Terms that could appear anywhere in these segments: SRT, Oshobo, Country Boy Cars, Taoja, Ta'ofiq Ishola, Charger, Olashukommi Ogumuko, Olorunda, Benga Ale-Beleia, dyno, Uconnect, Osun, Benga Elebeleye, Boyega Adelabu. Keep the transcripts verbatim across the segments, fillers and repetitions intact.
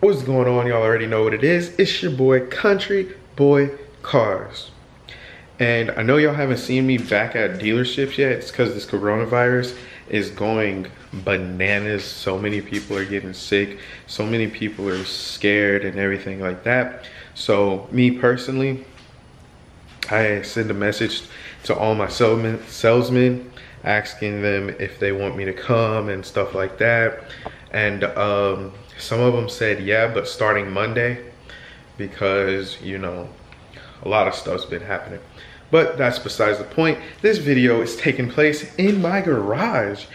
What's going on? Y'all already know what it is. It's your boy Country Boy Cars, and I know y'all haven't seen me back at dealerships yet. It's because this coronavirus is going bananas. So many people are getting sick, so many people are scared and everything like that. So me personally, I send a message to all my salesmen asking them if they want me to come and stuff like that. And um, some of them said yeah, but starting Monday, because, you know, a lot of stuff's been happening. But that's besides the point. This video is taking place in my garage.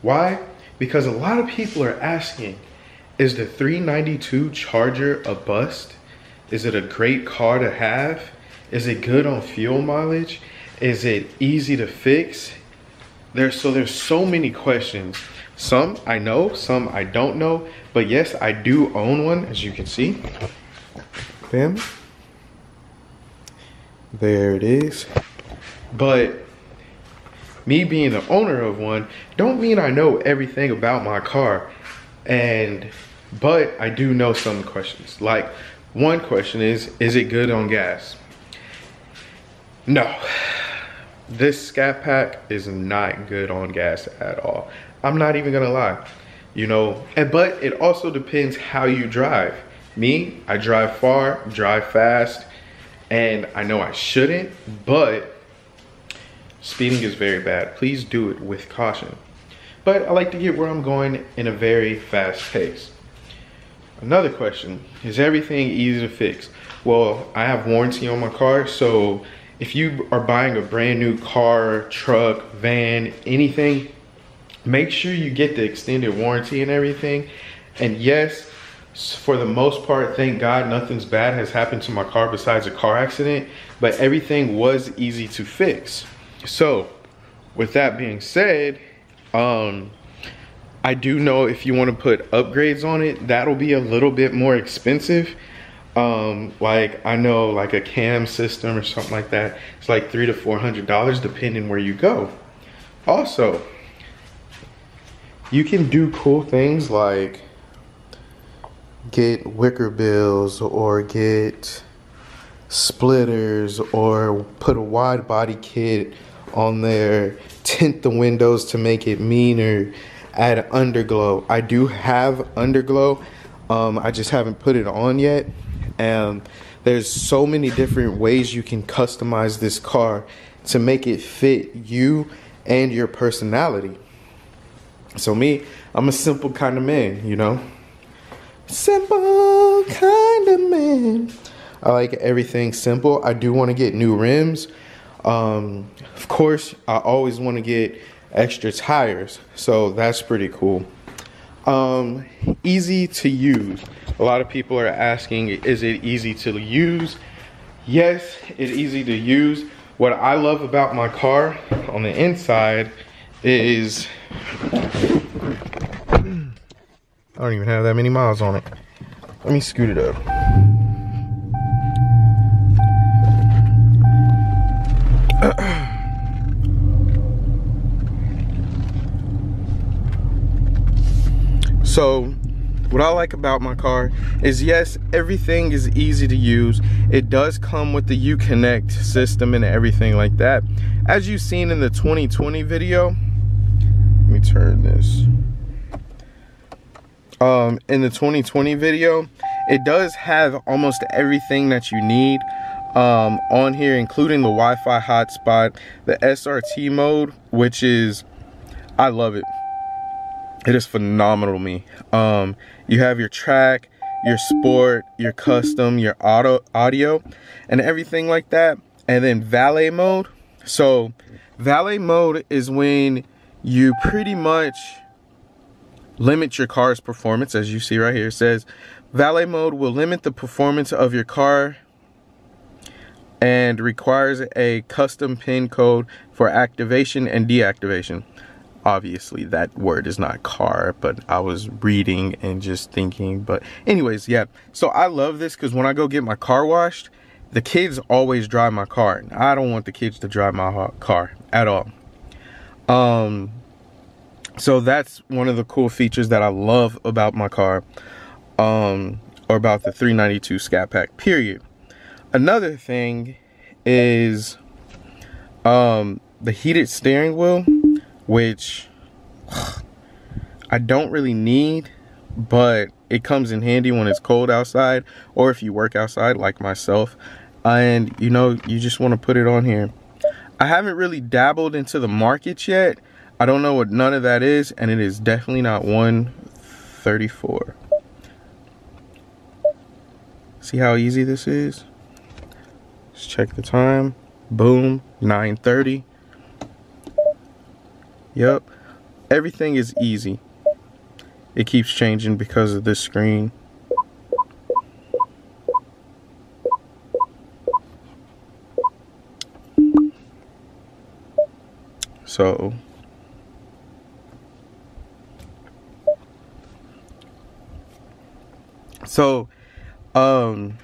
Why? Because a lot of people are asking, is the three ninety-two Charger a bust? Is it a great car to have? Is it good on fuel mileage? Is it easy to fix? There's so there's so many questions. Some I know, some I don't know. But yes, I do own one, as you can see. Bam. There it is. But me being the owner of one don't mean I know everything about my car. And but I do know some questions. Like, one question is, is it good on gas? No. This Scat Pack is not good on gas at all. I'm not even gonna lie, you know. And but it also depends how you drive. Me, I drive far, drive fast, and I know I shouldn't, but speeding is very bad. Please do it with caution. But I like to get where I'm going in a very fast pace. Another question, is everything easy to fix? Well, I have warranty on my car, so if you are buying a brand new car, truck, van, anything, make sure you get the extended warranty and everything. And yes, for the most part, thank God, nothing's bad has happened to my car besides a car accident, but everything was easy to fix. So with that being said, um, I do know if you want to put upgrades on it, that'll be a little bit more expensive. Um, like, I know, like a cam system or something like that, it's like three to four hundred dollars depending where you go. Also, you can do cool things like get wicker bills or get splitters or put a wide body kit on there, tint the windows to make it meaner, add underglow. I do have underglow, um, I just haven't put it on yet. Um, there's so many different ways you can customize this car to make it fit you and your personality. So me, I'm a simple kind of man, you know. Simple kind of man. I like everything simple. I do want to get new rims. Um, of course, I always want to get extra tires, so that's pretty cool. Um, easy to use. A lot of people are asking, is it easy to use? Yes, it's easy to use. What I love about my car on the inside is, I don't even have that many miles on it. Let me scoot it up. So what I like about my car is, yes, everything is easy to use. It does come with the Uconnect system and everything like that. As you've seen in the twenty twenty video, let me turn this. Um, in the twenty twenty video, it does have almost everything that you need um, on here, including the Wi-Fi hotspot, the S R T mode, which is, I love it. It is phenomenal to me. Um, you have your track, your sport, your custom, your auto audio, and everything like that. And then valet mode. So valet mode is when you pretty much limit your car's performance. As you see right here, it says valet mode will limit the performance of your car and requires a custom PIN code for activation and deactivation. Obviously that word is not car, but I was reading and just thinking. But anyways, yeah, so I love this because when I go get my car washed, the kids always drive my car, and I don't want the kids to drive my car at all. Um so that's one of the cool features that I love about my car. um or about the three ninety-two Scat Pack, period. Another thing is um, the heated steering wheel, which ugh, I don't really need, but it comes in handy when it's cold outside or if you work outside like myself, and you know, you just want to put it on here. I haven't really dabbled into the markets yet. I don't know what none of that is, and it is definitely not one thirty-four. See how easy this is? Let's check the time. Boom, nine thirty. Yep, everything is easy. It keeps changing because of this screen. So So, um,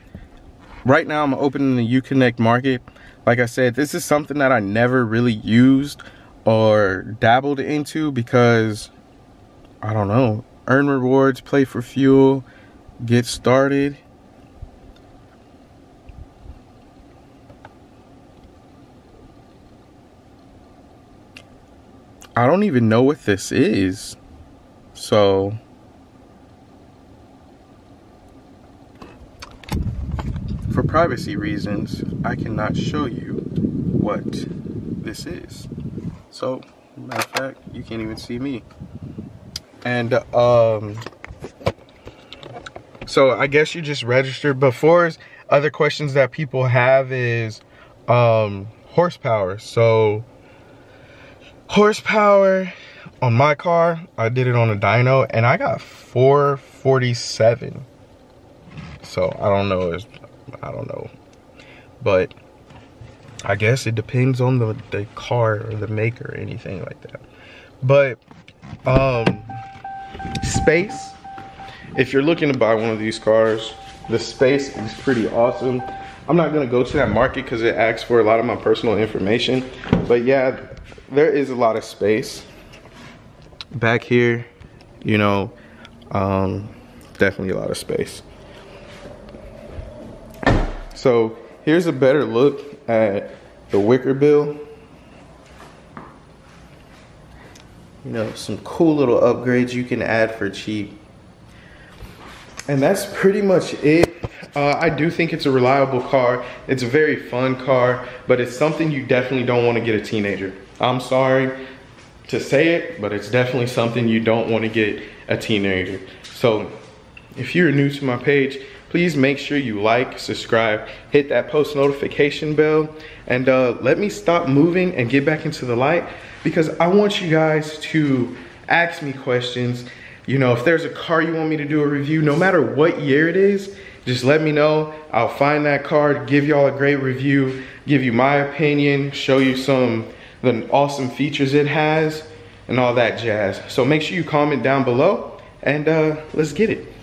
right now I'm opening the Uconnect market. Like I said, this is something that I never really used or dabbled into because, I don't know, earn rewards, play for fuel, get started. I don't even know what this is, so for privacy reasons, I cannot show you what this is. So, matter of fact, you can't even see me. And, um, so I guess you just register. Before, other questions that people have is, um, horsepower. So, horsepower on my car, I did it on a dyno, and I got four forty-seven. So, I don't know if... I don't know, but I guess it depends on the, the car or the maker or anything like that. But um, space, if you're looking to buy one of these cars, the space is pretty awesome. I'm not going to go to that market because it asks for a lot of my personal information, but yeah, there is a lot of space back here, you know, um, definitely a lot of space. So here's a better look at the wicker bill. You know, some cool little upgrades you can add for cheap. And that's pretty much it. Uh, I do think it's a reliable car. It's a very fun car, but it's something you definitely don't want to get a teenager. I'm sorry to say it, but it's definitely something you don't want to get a teenager. So if you're new to my page, please make sure you like, subscribe, hit that post notification bell, and uh, let me stop moving and get back into the light, because I want you guys to ask me questions. You know, if there's a car you want me to do a review, no matter what year it is, just let me know. I'll find that car, give y'all a great review, give you my opinion, show you some of the awesome features it has, and all that jazz. So make sure you comment down below, and uh, let's get it.